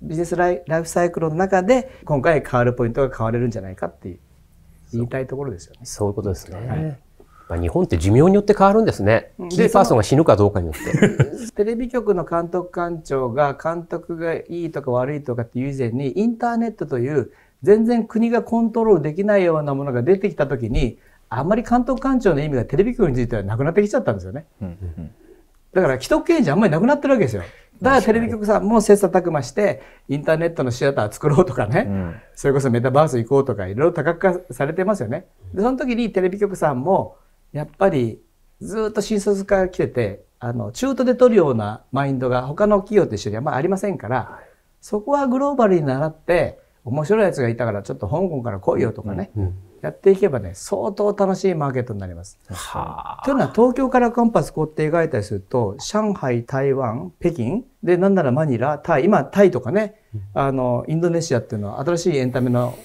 ビジネスライ、ライフサイクルの中で今回変わるポイントが変われるんじゃないかっていう言いたいところですよね。そういうことですね。はい、まあ日本って寿命によって変わるんですね。キーパーソンが死ぬかどうかによって。テレビ局の監督官庁が監督がいいとか悪いとかっていう以前にインターネットという全然国がコントロールできないようなものが出てきたときに、あんまり監督官庁の意味がテレビ局についてはなくなってきちゃったんですよね。だから既得権益じゃあんまりなくなってるわけですよ。だからテレビ局さんも切磋琢磨して、インターネットのシアター作ろうとかね、うん、それこそメタバース行こうとか、いろいろ多角化されてますよね。で、その時にテレビ局さんも、やっぱりずっと新卒から来てて、あの、中途で取るようなマインドが他の企業と一緒にあんまりありませんから、そこはグローバルに習って、面白いやつがいたからちょっと香港から来いよとかね、うんうん、やっていけばね、相当楽しいマーケットになります。はあ、というのは東京からコンパスこうって描いたりすると、上海、台湾、北京で、なんならマニラ、タイ、今タイとかね、あのインドネシアっていうのは新しいエンタメの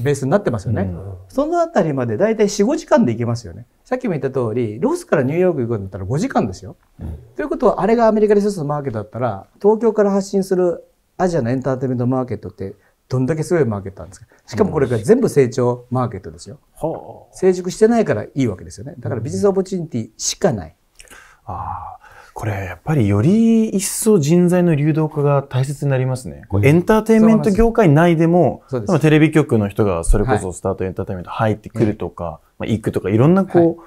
ベースになってますよね。うん、そのあたりまでだいたいよん、ごじかんで行けますよね。さっきも言った通り、ロスからニューヨーク行くんだったらごじかんですよ。うん、ということは、あれがアメリカで一つのマーケットだったら、東京から発信するアジアのエンターテインメントマーケットって。どんだけすごいマーケットなんですか。しかもこれが全部成長マーケットですよ。うん、成熟してないからいいわけですよね。だからビジネスオポチュニティしかない。うん、ああ、これやっぱりより一層人材の流動化が大切になりますね。うん、エンターテインメント業界内でも、ででテレビ局の人がそれこそスタートエンターテインメント入ってくるとか、はい、まあ行くとかいろんなこう、は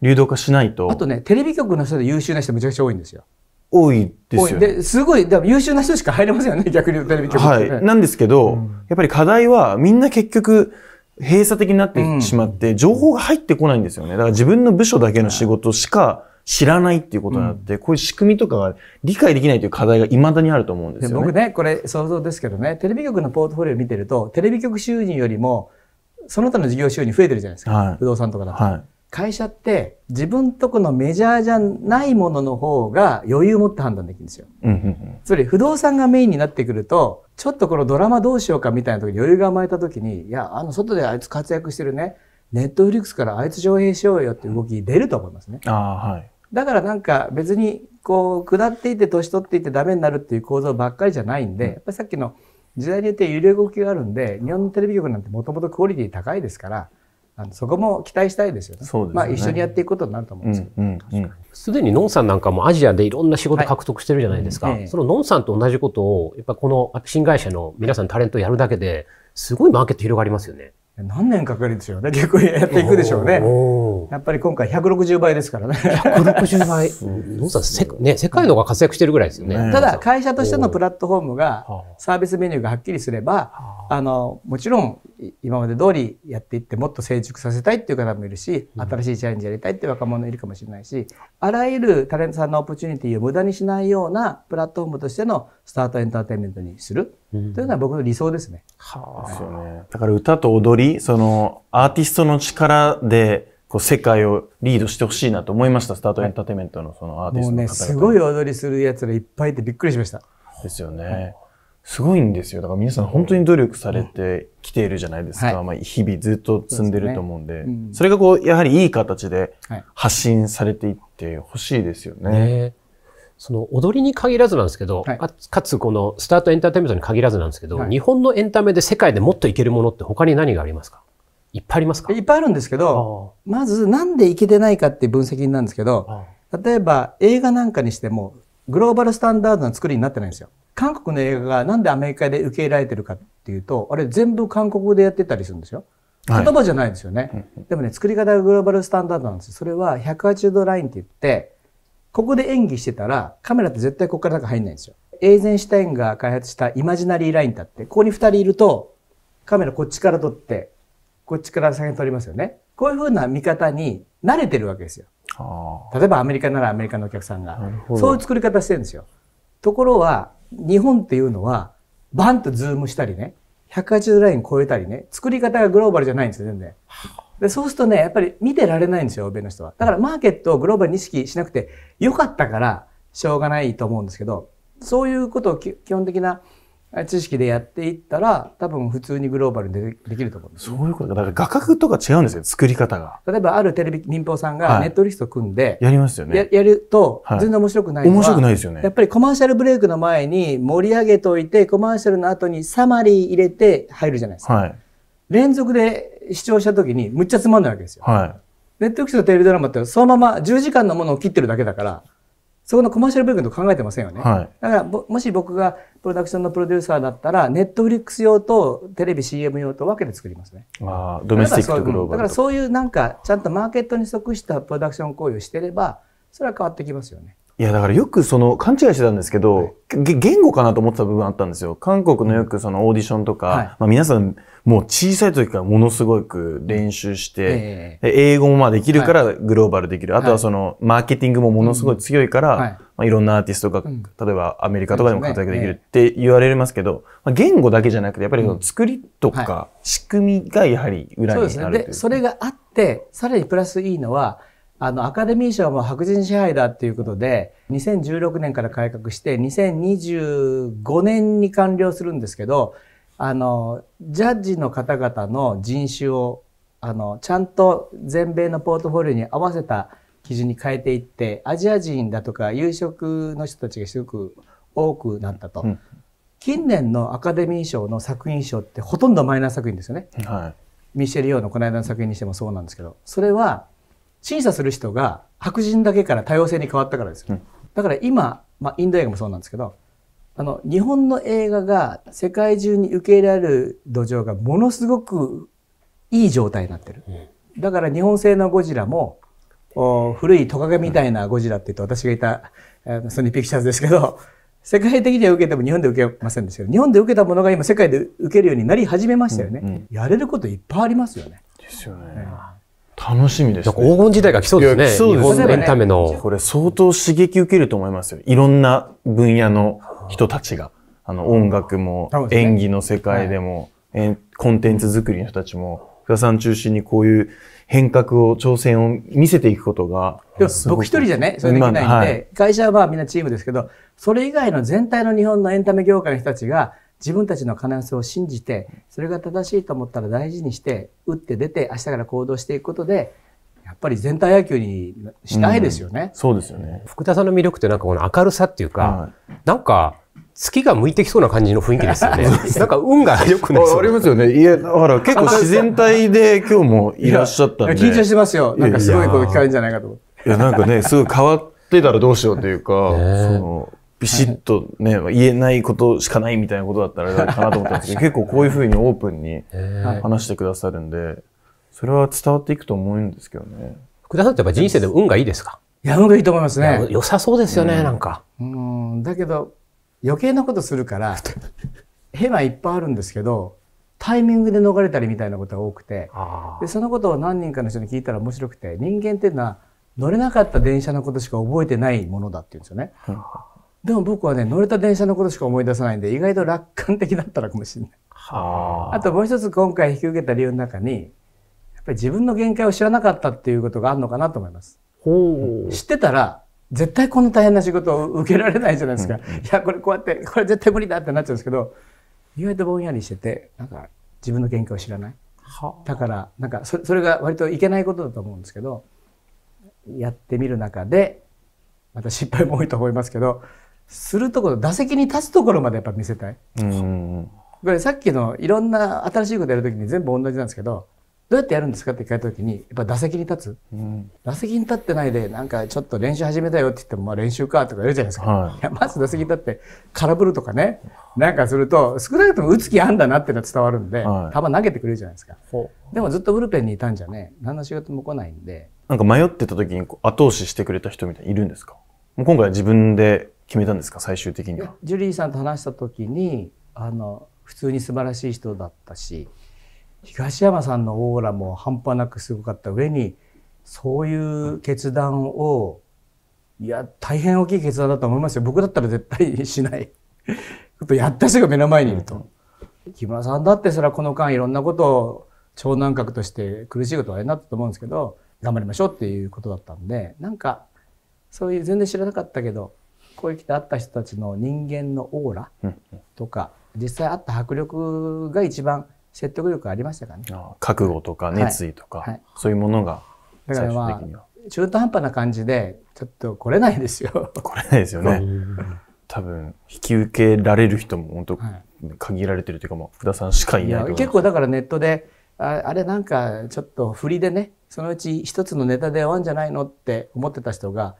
い、流動化しないと。あとね、テレビ局の人で優秀な人めちゃくちゃ多いんですよ。多いですよね。ですごい、だから優秀な人しか入れませんよね、逆にテレビ局って。はい。なんですけど、うん、やっぱり課題はみんな結局閉鎖的になってしまって、情報が入ってこないんですよね。だから自分の部署だけの仕事しか知らないっていうことになって、うん、こういう仕組みとかが理解できないという課題が未だにあると思うんですよね。僕ね、これ想像ですけどね、テレビ局のポートフォリオを見てると、テレビ局収入よりも、その他の事業収入増えてるじゃないですか。はい、不動産とかだと。はい、会社って自分とこのメジャーじゃないものの方が余裕を持って判断できるんですよ。つまり不動産がメインになってくると、ちょっとこのドラマどうしようかみたいな時に余裕が生まれた時に、いや、あの外であいつ活躍してるね、ネットフリックスからあいつ上映しようよっていう動き出ると思いますね。あ、はい、だからなんか別にこう下っていて年取っていてダメになるっていう構造ばっかりじゃないんで、うん、やっぱりさっきの時代によって揺れ動きがあるんで、日本のテレビ局なんてもともとクオリティ高いですから、あのそこも期待したいですよね。そうですね。まあ一緒にやっていくことになると思うんですけど。すでにノンさんなんかもアジアでいろんな仕事獲得してるじゃないですか。はい、そのノンさんと同じことを、やっぱこの新会社の皆さんタレントやるだけですごいマーケット広がりますよね。何年かかるでしょうね。結構やっていくでしょうね。やっぱり今回ひゃくろくじゅうばいですからね。ひゃくろくじゅうばい。ノンさんせ、ね、世界の方が活躍してるぐらいですよね。ただ会社としてのプラットフォームが、サービスメニューがはっきりすれば、あの、もちろん今まで通りやっていってもっと成熟させたいっていう方もいるし、新しいチャレンジやりたいっていう若者いるかもしれないし、あらゆるタレントさんのオプチュニティを無駄にしないようなプラットフォームとしてのスタートエンターテインメントにする。というのは僕の理想ですね。だから歌と踊り、そのアーティストの力でこう世界をリードしてほしいなと思いました。スタートエンターテインメントのそのアーティストの方々。もうね、すごい踊りするやつらいっぱいいてびっくりしました。ですよね。はい、すごいんですよ。だから皆さん本当に努力されてきているじゃないですか。はい、まあ日々ずっと積んでると思うんで、そでね、うん、それがこう、やはりいい形で発信されていってほしいですよね。はいね、その踊りに限らずなんですけど、はい、かつこのスタートエンターテインメントに限らずなんですけど、はい、日本のエンタメで世界でもっといけるものって他に何がありますか？いっぱいありますか？いっぱいあるんですけど、まずなんでいけてないかっていう分析なんですけど、例えば映画なんかにしてもグローバルスタンダードな作りになってないんですよ。韓国の映画がなんでアメリカで受け入れられてるかっていうと、あれ全部韓国語でやってたりするんですよ。言葉じゃないんですよね。はい、でもね、作り方がグローバルスタンダードなんですよ。それはひゃくはちじゅうどラインって言って、ここで演技してたら、カメラって絶対ここから中入んないんですよ。エイゼンシュタインが開発したイマジナリーラインだって、ここにふたりいると、カメラこっちから撮って、こっちから先に撮りますよね。こういうふうな見方に慣れてるわけですよ。例えばアメリカならアメリカのお客さんがそういう作り方してるんですよ。ところは日本っていうのはバンとズームしたりね、ひゃくはちじゅうライン超えたりね、作り方がグローバルじゃないんですよ全然。でそうするとね、やっぱり見てられないんですよ欧米の人は。だからマーケットをグローバルに意識しなくてよかったからしょうがないと思うんですけど、そういうことを基本的な知識でやっていったら多分普通にグローバルで で, できると思うんです。そういうことか。だから画角とか違うんですよ作り方が。例えばあるテレビ民放さんがネットリスト組んで、はい、やりますよね。や, やると全然面白くないのは、はい、面白くないですよね。やっぱりコマーシャルブレイクの前に盛り上げといてコマーシャルの後にサマリー入れて入るじゃないですか。はい、連続で視聴した時にむっちゃつまんないわけですよ。はい、ネットリストのテレビドラマってそのままじゅうじかんのものを切ってるだけだから。そこのコマーシャルブレイクのこと考えてませんよね。はい、だから、もし僕がプロダクションのプロデューサーだったら、ネットフリックス用とテレビ シーエム 用と分けて作りますね。ああ、ドメスティックとグローバル。だからそういうなんか、ちゃんとマーケットに即したプロダクション行為をしてれば、それは変わってきますよね。いや、だからよくその、勘違いしてたんですけど、はい、言語かなと思ってた部分あったんですよ。韓国のよくそのオーディションとか、はい、まあ皆さん、もう小さい時からものすごく練習して、えー、英語もまあできるからグローバルできる。はい、あとはそのマーケティングもものすごい強いから、はい、まあいろんなアーティストが、うん、例えばアメリカとかでも活躍できるって言われますけど、まあ言語だけじゃなくて、やっぱりその作りとか仕組みがやはり裏にある、うんはい、そうですね。で、それがあって、さらにプラスいいのは、あの、アカデミー賞も白人支配だっていうことで、にせんじゅうろくねんから改革して、にせんにじゅうごねんに完了するんですけど、あの、ジャッジの方々の人種を、あの、ちゃんと全米のポートフォリオに合わせた基準に変えていって、アジア人だとか有色の人たちがすごく多くなったと。うん、近年のアカデミー賞の作品賞ってほとんどマイナー作品ですよね。はい、ミシェル・ヨーのこの間の作品にしてもそうなんですけど、それは、審査する人が白人だけから多様性に変わったからですよ。だから今、まあ、インド映画もそうなんですけど、あの、日本の映画が世界中に受け入れられる土壌がものすごくいい状態になってる。だから日本製のゴジラも、古いトカゲみたいなゴジラって言うと私がいたソニーピクチャーズですけど、世界的には受けても日本で受けませんでしたけど、日本で受けたものが今世界で受けるようになり始めましたよね。うんうん、やれることいっぱいありますよね。ですよね。楽しみですね。黄金時代が来そうですね。そうですね。日本のエンタメの。これ相当刺激受けると思いますよ。いろんな分野の人たちが。あの、音楽も、演技の世界でも、コンテンツ作りの人たちも、福田さん中心にこういう変革を、挑戦を見せていくことが。僕一人じゃね、それできないんで、はい、会社はまあみんなチームですけど、それ以外の全体の日本のエンタメ業界の人たちが、自分たちの可能性を信じて、それが正しいと思ったら大事にして、打って出て、明日から行動していくことで、やっぱり全体野球にしたいですよね。うん、そうですよね。福田さんの魅力ってなんかこの明るさっていうか、はい、なんか、月が向いてきそうな感じの雰囲気ですよね。なんか運が良くなりそう。ありますよね。いや、だから結構自然体で今日もいらっしゃったんで。緊張してますよ。なんかすごいこと聞かれるんじゃないかと思って。いや、なんかね、すごい変わってたらどうしようというか、その、ビシッとね、はい、言えないことしかないみたいなことだったらあれかなと思ったんですけど、結構こういうふうにオープンに話してくださるんで、それは伝わっていくと思うんですけどね。福田さんってやっぱ人生で運がいいですか？いや、運がいいと思いますね。良さそうですよね、うん、なんか。うん、だけど、余計なことするから、変はいっぱいあるんですけど、タイミングで逃れたりみたいなことが多くて、でそのことを何人かの人に聞いたら面白くて、人間っていうのは乗れなかった電車のことしか覚えてないものだって言うんですよね。うんでも僕はね、乗れた電車のことしか思い出さないんで、意外と楽観的だったのかもしれない。はあ、あともう一つ今回引き受けた理由の中に、やっぱり自分の限界を知らなかったっていうことがあるのかなと思います。ほう。知ってたら、絶対こんな大変な仕事を受けられないじゃないですか。うん、いや、これこうやって、これ絶対無理だってなっちゃうんですけど、意外とぼんやりしてて、なんか自分の限界を知らない。はあ、だから、なんかそ、それが割といけないことだと思うんですけど、やってみる中で、また失敗も多いと思いますけど、するところ、打席に立つところまでやっぱ見せたい。うん、これさっきのいろんな新しいことやるときに全部同じなんですけど、どうやってやるんですかって聞かれたときに、やっぱ打席に立つ。うん、打席に立ってないで、なんかちょっと練習始めたよって言っても、まあ練習かとか言うじゃないですか。はい、いやまず打席に立って空振るとかね、なんかすると、少なくとも打つ気あんだなっていうのは伝わるんで、はい、球投げてくれるじゃないですか。でもずっとブルペンにいたんじゃね、何の仕事も来ないんで。なんか迷ってたときに後押ししてくれた人みたいにいるんですか？もう今回は自分で決めたんですか、最終的には。ジュリーさんと話した時に、あの、普通に素晴らしい人だったし、東山さんのオーラも半端なくすごかった上に、そういう決断を、いや大変大きい決断だと思いますよ。僕だったら絶対しないことやった人が目の前にいると。木村さんだってそれはこの間いろんなことを超難覚として苦しいことはあれになったと思うんですけど、頑張りましょうっていうことだったんで、なんかそういう全然知らなかったけどこういう来て会った人たちの人間のオーラとか、実際会った迫力が一番説得力ありましたかね。覚悟とか熱意とか、はいはい、そういうものが最終的には。中途半端な感じでちょっと来れないですよ。来れないですよね。多分引き受けられる人も本当限られてるというか、まあ福田さんしかいないと思います。結構だからネットであ、あれなんかちょっと振りでね、そのうち一つのネタで終わるんじゃないのって思ってた人が、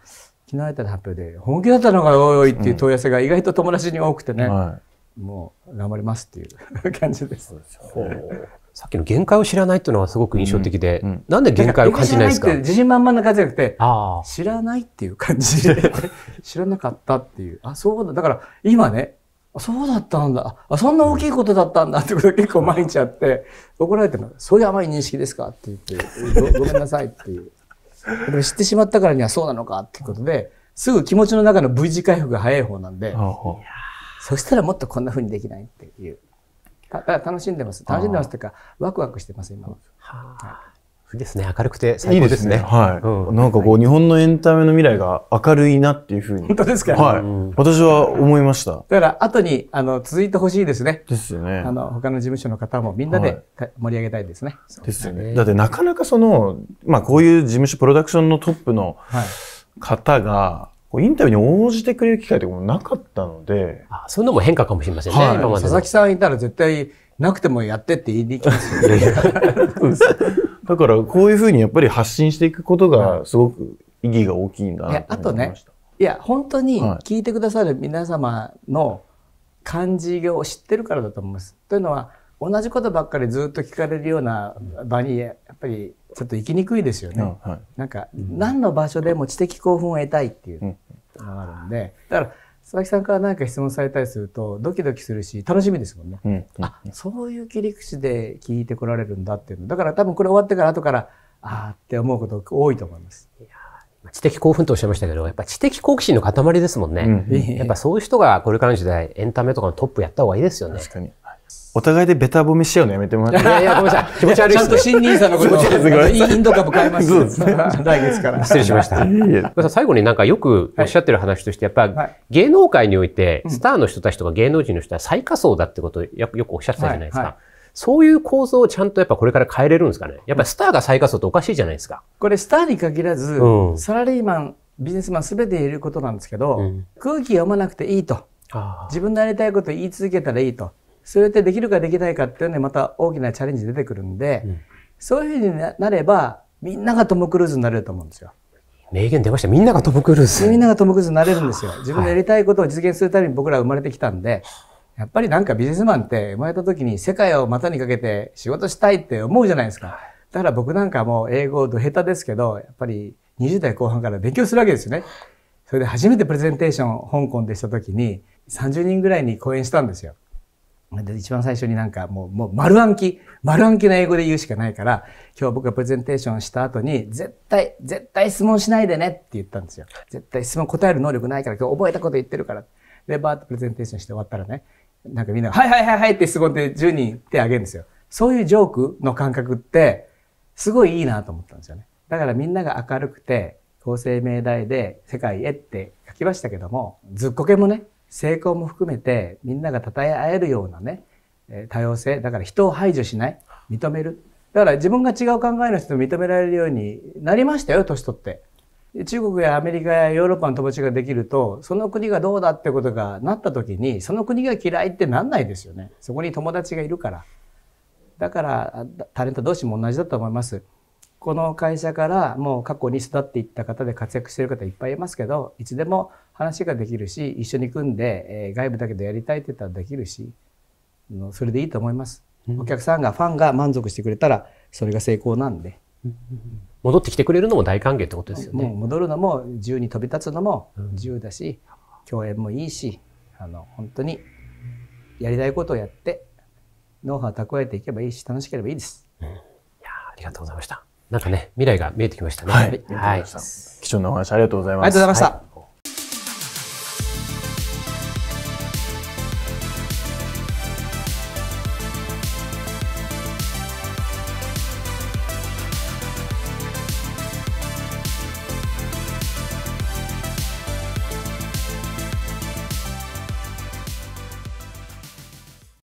昨日あった発表で本気だったのがおいおいっていう問い合わせが意外と友達に多くてね、うん、はい、もう頑張りますっていう感じです。そうですね。さっきの限界を知らないっていうのはすごく印象的で、うんうん、なんで限界を感じないですか？自信満々な感じじゃなくて、あ知らないっていう感じで、知らなかったっていう、あ、そうだ、だから今ね、そうだったんだ、あ、そんな大きいことだったんだってことが結構毎日あって、怒られてるの、そういう甘い認識ですかって言って、ご, ごめんなさいっていう。でも知ってしまったからにはそうなのかっていうことで、すぐ気持ちの中の V 字回復が早い方なんで、そしたらもっとこんな風にできないっていう。ただ楽しんでます。楽しんでますというか、ワクワクしてます、今は。はいいですね。明るくて最高ですね。はい。なんかこう、日本のエンタメの未来が明るいなっていうふうに。本当ですか？はい。私は思いました。だから、後に、あの、続いてほしいですね。ですよね。あの、他の事務所の方もみんなで盛り上げたいですね。ですよね。だって、なかなかその、まあ、こういう事務所、プロダクションのトップの方が、インタビューに応じてくれる機会ってもなかったので。あ、そういうのも変化かもしれませんね。はい、今まで佐々木さんいたら絶対なくてもやってって言いに行きますよね。だからこういうふうにやっぱり発信していくことがすごく意義が大きいんだなと思いました。いや、あとね、いや本当に聞いてくださる皆様の感じを知ってるからだと思います。というのは同じことばっかりずっと聞かれるような場にやっぱりちょっと行きにくいですよね。うん、はい、なんか、うん、何の場所でも知的興奮を得たいっていう。うん、あるんで、だから佐々木さんから何か質問されたりするとドキドキするし楽しみですもんね。うんうん、あ、そういう切り口で聞いてこられるんだっていうのだから、多分これ終わってから後からああって思うこと多いと思います。いや、知的興奮とおっしゃいましたけど、やっぱ知的好奇心の塊ですもんね。うん、やっぱそういう人がこれからの時代エンタメとかのトップやった方がいいですよね。確かに。お互いでベタ褒めし合うのやめてもらって。いやいや、ごめんなさい。気持ち悪いですね。ちゃんと新ニーサのことをインド株買います。そうですね。来月から。失礼しました。最後になんかよくおっしゃってる話として、やっぱ芸能界においてスターの人たちとか芸能人の人は最下層だってことをよくおっしゃってたじゃないですか。そういう構造をちゃんとやっぱこれから変えれるんですかね。やっぱりスターが最下層っておかしいじゃないですか。これスターに限らず、サラリーマン、ビジネスマン全て言えることなんですけど、空気読まなくていいと。自分のやりたいことを言い続けたらいいと。それってできるかできないかっていうのにまた大きなチャレンジ出てくるんで、うん、そういうふうになればみんながトム・クルーズになれると思うんですよ。名言出ました。みんながトム・クルーズ。みんながトム・クルーズになれるんですよ。自分のやりたいことを実現するために僕らは生まれてきたんで、やっぱりなんかビジネスマンって生まれた時に世界を股にかけて仕事したいって思うじゃないですか。だから僕なんかもう英語ど下手ですけど、やっぱりにじゅうだいこう半から勉強するわけですよね。それで初めてプレゼンテーション香港でした時にさんじゅうにんぐらいに講演したんですよ。で一番最初になんかもう、もう丸暗記、丸暗記の英語で言うしかないから、今日僕がプレゼンテーションした後に、絶対、絶対質問しないでねって言ったんですよ。絶対質問答える能力ないから、今日覚えたこと言ってるから。で、バーッとプレゼンテーションして終わったらね、なんかみんなが、はいはいはいはいって質問でじゅうにん手挙げるんですよ。そういうジョークの感覚って、すごいいいなと思ったんですよね。だからみんなが明るくて、構成命題で世界へって書きましたけども、ずっこけもね、成功も含めてみんなが称え合えるようなね、多様性だから、人を排除しない、認める、だから自分が違う考えの人も認められるようになりましたよ、年取って。中国やアメリカやヨーロッパの友達ができると、その国がどうだってことがなった時に、その国が嫌いってなんないですよね。そこに友達がいるから。だからタレント同士も同じだと思います。この会社からもう過去に育っていった方で活躍している方いっぱいいますけど、いつでも話ができるし、一緒に組んで、えー、外部だけどやりたいって言ったらできるし、うん、それでいいと思います。うん、お客さんが、ファンが満足してくれたら、それが成功なんで。うん、戻ってきてくれるのも大歓迎ってことですよね。もう戻るのも自由に飛び立つのも自由だし、うん、共演もいいし、あの、本当にやりたいことをやって、ノウハウ蓄えていけばいいし、楽しければいいです。うん、いやありがとうございました。なんかね、未来が見えてきましたね。はい。はい、貴重なお話ありがとうございます。ありがとうございました。はい。